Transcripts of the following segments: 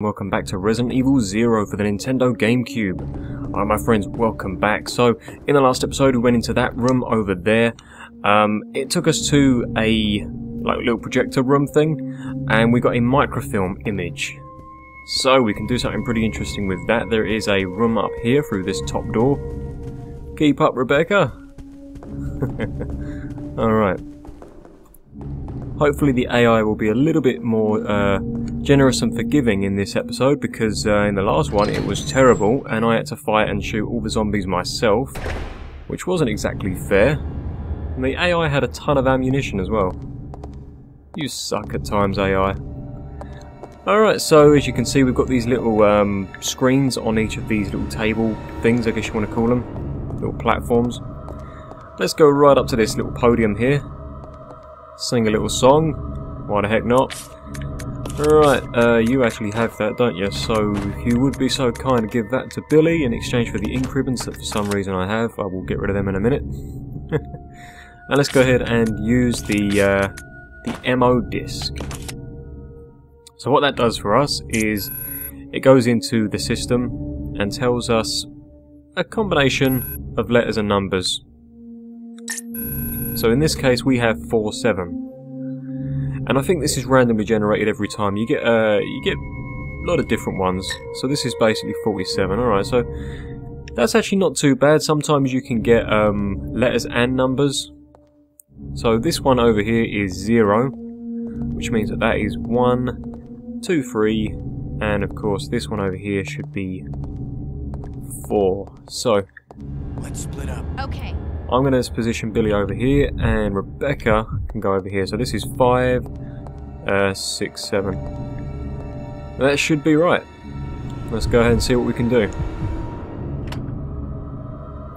Welcome back to Resident Evil Zero for the Nintendo GameCube. Alright my friends, welcome back. So, in the last episode we went into that room over there. It took us to a little projector room thing, and we got a microfilm image. So, we can do something pretty interesting with that. There is a room up here through this top door. Keep up, Rebecca! Alright. Hopefully the AI will be a little bit more generous and forgiving in this episode, because in the last one it was terrible and I had to fight and shoot all the zombies myself, which wasn't exactly fair. And the AI had a ton of ammunition as well. You suck at times, AI. Alright, so as you can see we've got these little screens on each of these little table things, I guess you want to call them, little platforms. Let's go right up to this little podium here, sing a little song, why the heck not. Right, you actually have that, don't you? So if you would be so kind to give that to Billy in exchange for the ink ribbons that for some reason I have. I will get rid of them in a minute. And let's go ahead and use the MO disk. So what that does for us is it goes into the system and tells us a combination of letters and numbers. So in this case we have 47. And I think this is randomly generated every time. You get a lot of different ones. So this is basically 47. Alright, so that's actually not too bad. Sometimes you can get letters and numbers. So this one over here is 0, which means that that is 1, 2, 3, and of course this one over here should be 4. So let's split up. Okay. I'm going to position Billy over here, and Rebecca can go over here. So this is 5, 6, 7. That should be right. Let's go ahead and see what we can do.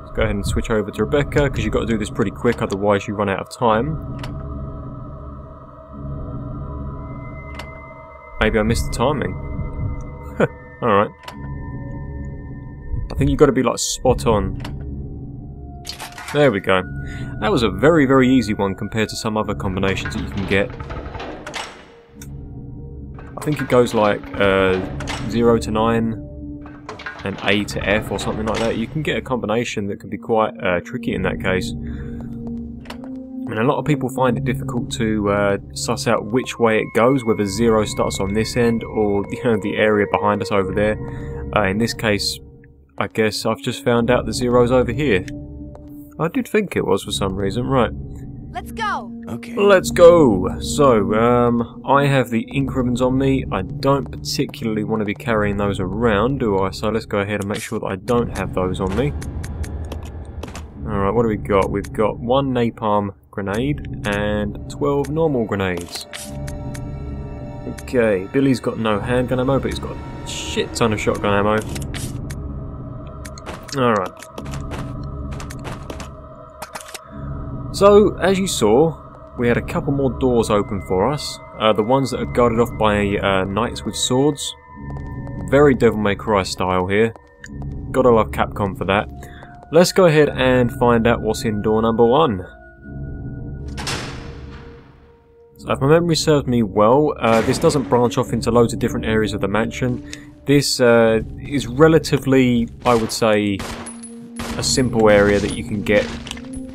Let's go ahead and switch over to Rebecca, because you've got to do this pretty quick, otherwise you run out of time. Maybe I missed the timing. Alright. I think you've got to be like spot on. There we go. That was a very, very easy one compared to some other combinations that you can get. I think it goes like 0 to 9 and A to F or something like that. You can get a combination that can be quite tricky in that case. And a lot of people find it difficult to suss out which way it goes, whether 0 starts on this end or the area behind us over there. In this case, I guess I've just found out the 0's over here. I did think it was for some reason, right. Let's go! Okay. Let's go! So, I have the ink ribbons on me. I don't particularly want to be carrying those around, do I? So let's go ahead and make sure that I don't have those on me. Alright, what do we got? We've got 1 napalm grenade and 12 normal grenades. Okay, Billy's got no handgun ammo, but he's got a shit ton of shotgun ammo. Alright. So, as you saw, we had a couple more doors open for us. The ones that are guarded off by knights with swords. Very Devil May Cry style here. Gotta love Capcom for that. Let's go ahead and find out what's in door number 1. So, if my memory serves me well, this doesn't branch off into loads of different areas of the mansion. This is relatively, I would say, a simple area that you can get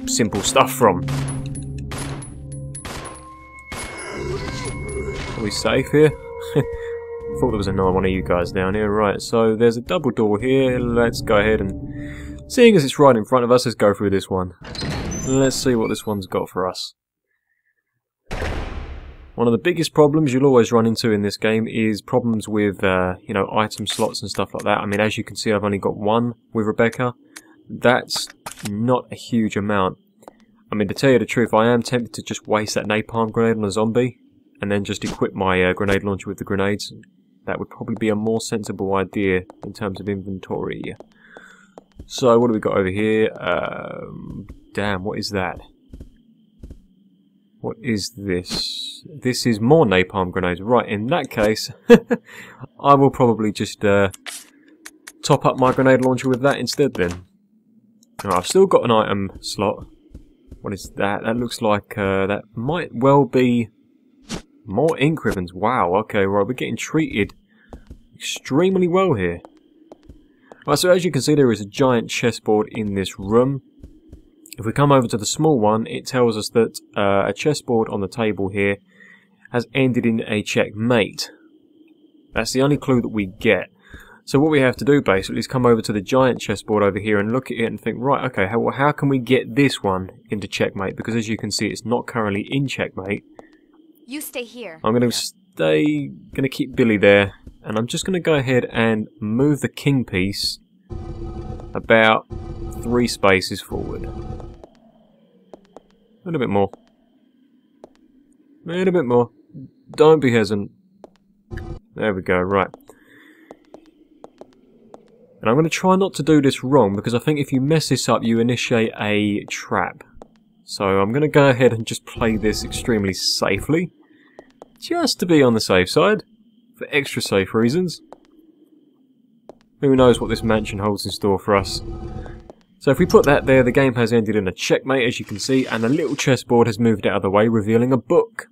simple stuff from. Are we safe here? Thought there was another one of you guys down here. Right, so there's a double door here. Let's go ahead and, seeing as it's right in front of us, let's go through this one. Let's see what this one's got for us. One of the biggest problems you'll always run into in this game is problems with, you know, item slots and stuff like that. I mean, as you can see, I've only got 1 with Rebecca. That's not a huge amount. I mean, to tell you the truth, I am tempted to just waste that napalm grenade on a zombie and then just equip my grenade launcher with the grenades. That would probably be a more sensible idea in terms of inventory. So, what do we got over here? Damn, what is that? What is this? This is more napalm grenades. Right, in that case, I will probably just top up my grenade launcher with that instead then. Alright, I've still got an item slot. What is that? That looks like that might well be more ink ribbons. Wow, okay, right, we're getting treated extremely well here. Right, so as you can see, there is a giant chessboard in this room. If we come over to the small one, it tells us that a chessboard on the table here has ended in a checkmate. That's the only clue that we get. So what we have to do basically is come over to the giant chessboard over here and look at it and think, right, okay, how can we get this one into checkmate? Because as you can see, it's not currently in checkmate. You stay here. I'm going to stay, going to keep Billy there, and I'm just going to go ahead and move the king piece about 3 spaces forward. A little bit more. A little bit more. Don't be hesitant. There we go, right. And I'm going to try not to do this wrong, because I think if you mess this up, you initiate a trap. So I'm going to go ahead and just play this extremely safely. Just to be on the safe side. For extra safe reasons. Who knows what this mansion holds in store for us. So if we put that there, the game has ended in a checkmate, as you can see, and the little chessboard has moved out of the way, revealing a book.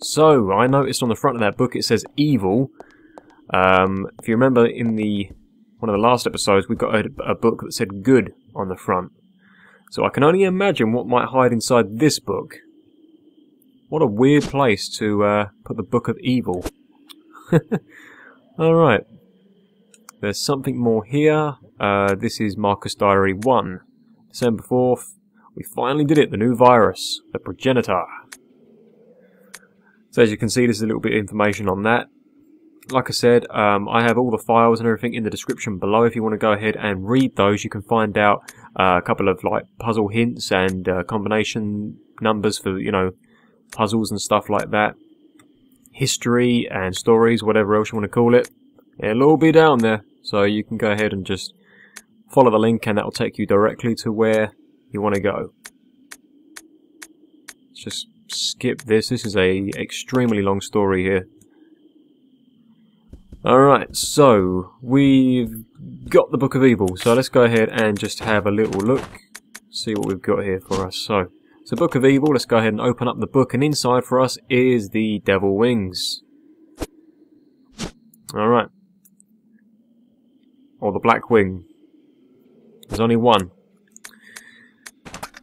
So, I noticed on the front of that book it says Evil. If you remember in one of the last episodes, we got a book that said Good on the front. So I can only imagine what might hide inside this book. What a weird place to put the Book of Evil. Alright. There's something more here. This is Marcus Diary 1. December 4th. We finally did it. The new virus. The progenitor. So as you can see, there's a little bit of information on that. Like I said, I have all the files and everything in the description below. If you want to go ahead and read those, you can find out a couple of like puzzle hints and combination numbers for, you know, puzzles and stuff like that. History and stories, whatever else you want to call it. It'll all be down there. So you can go ahead and just follow the link and that will take you directly to where you want to go. Let's just skip this. This is a extremely long story here. Alright, so we've got the Book of Evil. So let's go ahead and just have a little look. See what we've got here for us. So Book of Evil, let's go ahead and open up the book. And inside for us is the Devil Wings. Alright. Or the Black Wing. There's only one.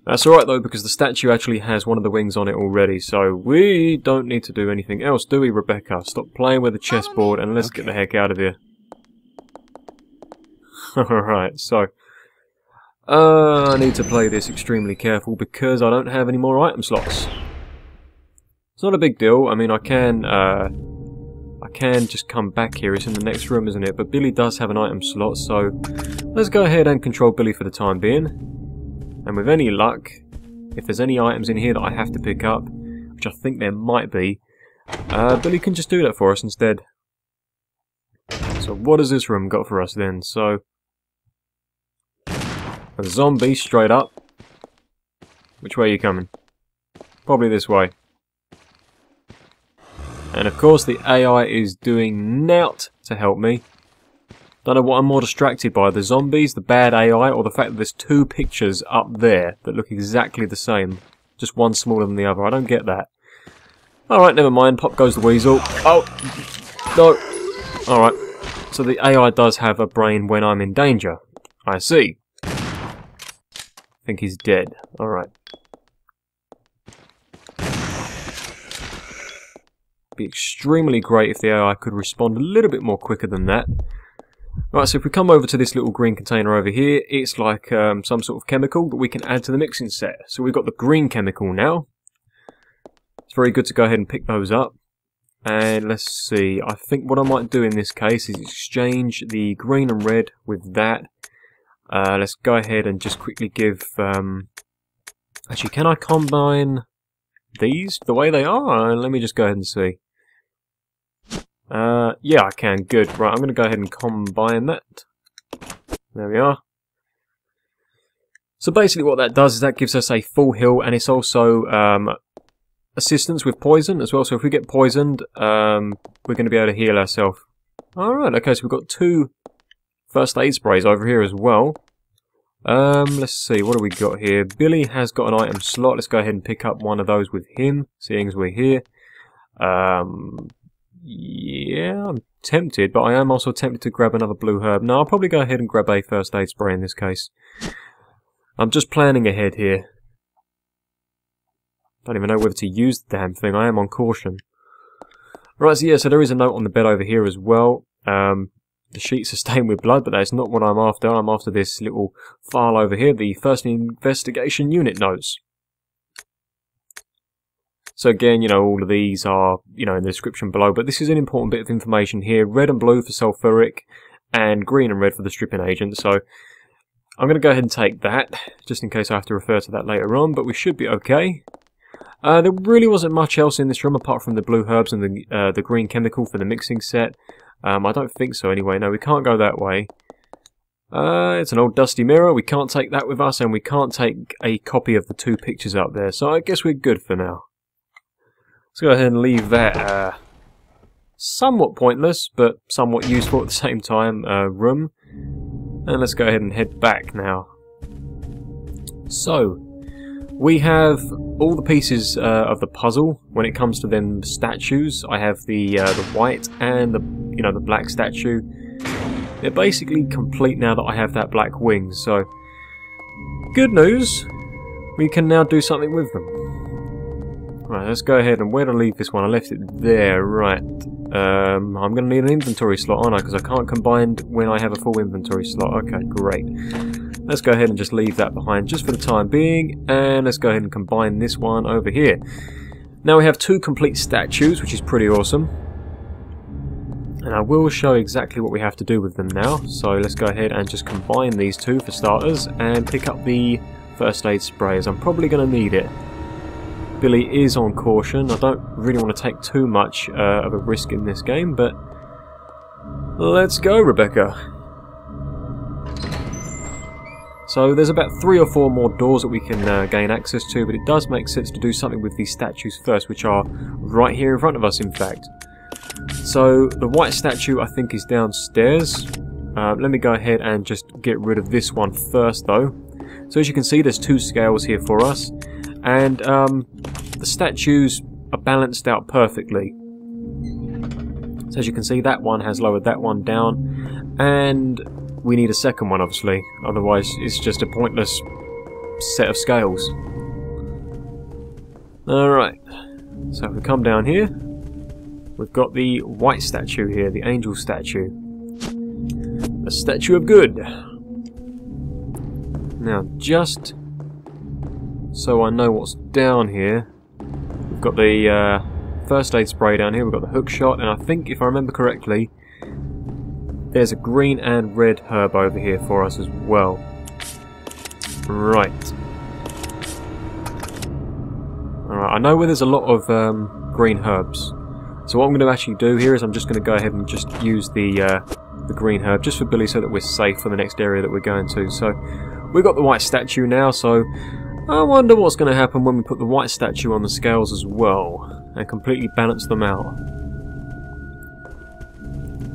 That's alright though, because the statue actually has one of the wings on it already, so we don't need to do anything else, do we, Rebecca? Stop playing with the chessboard and let's get the heck out of here. Alright, so... I need to play this extremely careful because I don't have any more item slots. It's not a big deal, I mean I can just come back here, it's in the next room, isn't it? But Billy does have an item slot, so let's go ahead and control Billy for the time being. And with any luck, if there's any items in here that I have to pick up, which I think there might be, Billy can just do that for us instead. So what has this room got for us then? So, a zombie straight up. Which way are you coming? Probably this way. And of course the AI is doing nout to help me. Don't know what I'm more distracted by, the zombies, the bad AI, or the fact that there's 2 pictures up there that look exactly the same. Just one smaller than the other, I don't get that. Alright, never mind, pop goes the weasel. Oh! No! Alright, so the AI does have a brain when I'm in danger. I see. I think he's dead. Alright. Be extremely great if the AI could respond a little bit more quicker than that. Right, so if we come over to this little green container over here, it's like some sort of chemical that we can add to the mixing set. So we've got the green chemical now. It's very good to go ahead and pick those up. And let's see, I think what I might do in this case is exchange the green and red with that. Let's go ahead and just quickly give... actually, can I combine these the way they are? Let me just go ahead and see. Yeah, I can. Good. Right, I'm going to go ahead and combine that. There we are. So basically what that does is that gives us a full heal, and it's also assistance with poison as well. So if we get poisoned, we're going to be able to heal ourselves. Alright, okay, so we've got 2 first aid sprays over here as well. Let's see, what do we got here? Billy has got an item slot. Let's go ahead and pick up one of those with him, seeing as we're here. Yeah, I'm tempted, but I am also tempted to grab another blue herb. No, I'll probably go ahead and grab a first aid spray in this case. I'm just planning ahead here. Don't even know whether to use the damn thing. I am on caution. Right, so yeah, so there is a note on the bed over here as well. The sheets are stained with blood, but that's not what I'm after. I'm after this little file over here, the First Investigation Unit notes. So again, you know, all of these are, you know, in the description below, but this is an important bit of information here. Red and blue for sulfuric, and green and red for the stripping agent, so I'm going to go ahead and take that, just in case I have to refer to that later on, but we should be okay. There really wasn't much else in this room apart from the blue herbs and the green chemical for the mixing set. I don't think so anyway. No, we can't go that way. It's an old dusty mirror. We can't take that with us, and we can't take a copy of the two pictures up there, so I guess we're good for now. Let's go ahead and leave that somewhat pointless, but somewhat useful at the same time, room. And let's go ahead and head back now. So, we have all the pieces of the puzzle when it comes to them statues. I have the white and the, you know, the black statue. They're basically complete now that I have that black wing, so good news, we can now do something with them. Right, let's go ahead and where to leave this one? I left it there, right. I'm going to need an inventory slot, aren't I? Because I can't combine when I have a full inventory slot. Okay, great. Let's go ahead and just leave that behind just for the time being, and let's go ahead and combine this one over here. Now we have two complete statues, which is pretty awesome. And I will show exactly what we have to do with them now, so let's go ahead and just combine these two for starters, and pick up the first aid spray, as I'm probably going to need it. Billy is on caution. I don't really want to take too much of a risk in this game, but let's go, Rebecca. So there's about 3 or 4 more doors that we can gain access to, but it does make sense to do something with these statues first, which are right here in front of us, in fact. So the white statue, I think, is downstairs. Let me go ahead and just get rid of this one first, though. So as you can see, there's 2 scales here for us, and the statues are balanced out perfectly. So as you can see, that one has lowered that one down, and we need a second one, obviously, otherwise it's just a pointless set of scales. Alright, so if we come down here, we've got the white statue here, the angel statue. A statue of good. Now, just so I know what's down here, we've got the first aid spray down here, we've got the hook shot, and I think, if I remember correctly, there's a green and red herb over here for us as well. Right. Alright, I know where there's a lot of green herbs. So what I'm going to actually do here is I'm just going to go ahead and just use the green herb just for Billy, so that we're safe for the next area that we're going to. So we've got the white statue now, so I wonder what's going to happen when we put the white statue on the scales as well and completely balance them out.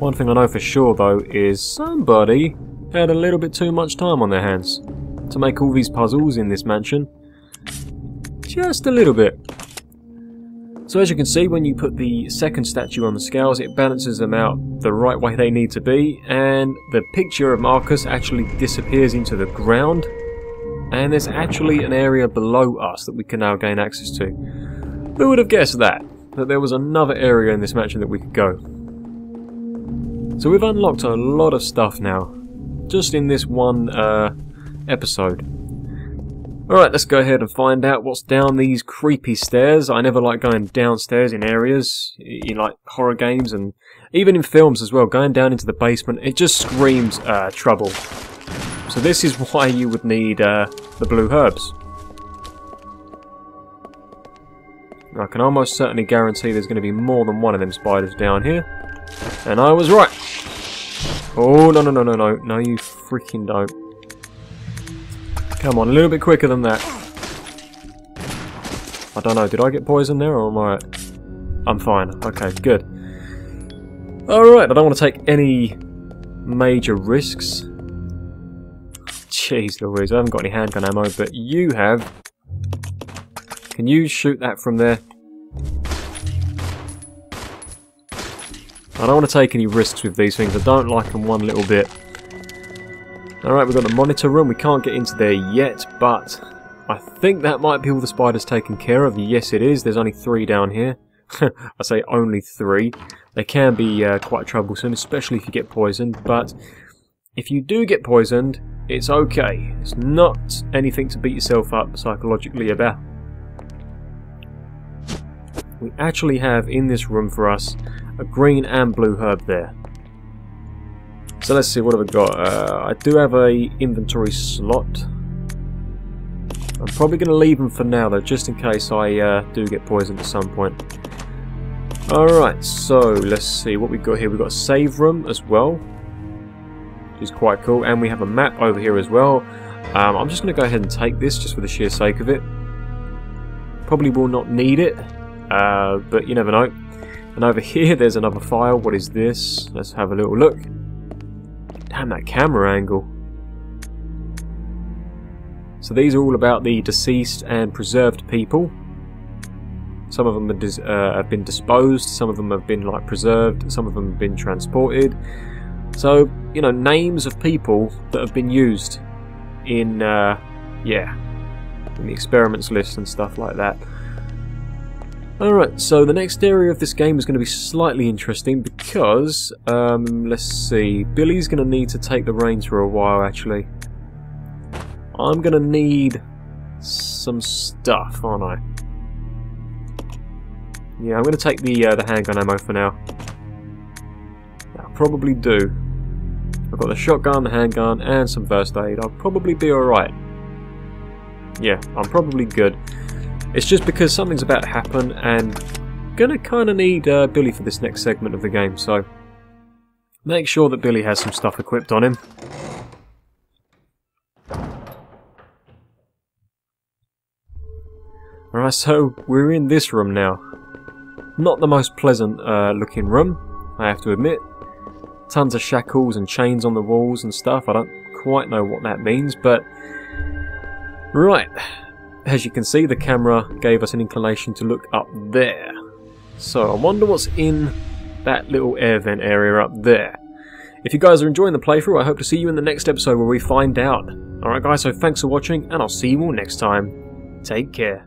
One thing I know for sure, though, is somebody had a little bit too much time on their hands to make all these puzzles in this mansion. Just a little bit. So as you can see, when you put the second statue on the scales, it balances them out the right way they need to be, and the picture of Marcus actually disappears into the ground, and there's actually an area below us that we can now gain access to. Who would have guessed that? That there was another area in this mansion that we could go. So we've unlocked a lot of stuff now, just in this one episode. Alright, let's go ahead and find out what's down these creepy stairs. I never like going downstairs in areas, in like horror games and even in films as well. Going down into the basement, it just screams trouble. So this is why you would need the blue herbs. I can almost certainly guarantee there's going to be more than one of them spiders down here. And I was right. Oh, no, no, no, no, no. No, you freaking don't. Come on, a little bit quicker than that. I don't know, did I get poisoned there, or am I... I'm fine. Okay, good. Alright, I don't want to take any major risks. Jeez Louise, I haven't got any handgun ammo, but you have. Can you shoot that from there? I don't want to take any risks with these things. I don't like them one little bit. Alright, we've got the monitor room. We can't get into there yet, but I think that might be all the spiders taken care of. Yes, it is. There's only 3 down here. I say only 3. They can be quite troublesome, especially if you get poisoned, but if you do get poisoned, it's okay. It's not anything to beat yourself up psychologically about. We actually have in this room for us a green and blue herb there. So let's see, what have I got? I do have a inventory slot. I'm probably going to leave them for now though, just in case I do get poisoned at some point. Alright, so let's see what we've got here. We've got a save room as well, which is quite cool, and we have a map over here as well. I'm just going to go ahead and take this just for the sheer sake of it. Probably will not need it, but you never know. And over here there's another file. What is this? Let's have a little look. Damn, that camera angle. So these are all about the deceased and preserved people. Some of them have been disposed, some of them have been like preserved, some of them have been transported. So, you know, names of people that have been used in, in the experiments list and stuff like that. Alright, so the next area of this game is going to be slightly interesting because, let's see, Billy's going to need to take the reins for a while actually. I'm going to need some stuff, aren't I? Yeah, I'm going to take the handgun ammo for now. I'll probably do. I've got the shotgun, the handgun, and some first aid. I'll probably be alright. Yeah, I'm probably good. It's just because something's about to happen and I'm going to kind of need Billy for this next segment of the game, so make sure that Billy has some stuff equipped on him. Alright, so we're in this room now. Not the most pleasant looking room, I have to admit. Tons of shackles and chains on the walls and stuff. I don't quite know what that means, but right. As you can see, the camera gave us an inclination to look up there. So I wonder what's in that little air vent area up there. If you guys are enjoying the playthrough, I hope to see you in the next episode where we find out. Alright guys, so thanks for watching, and I'll see you all next time. Take care.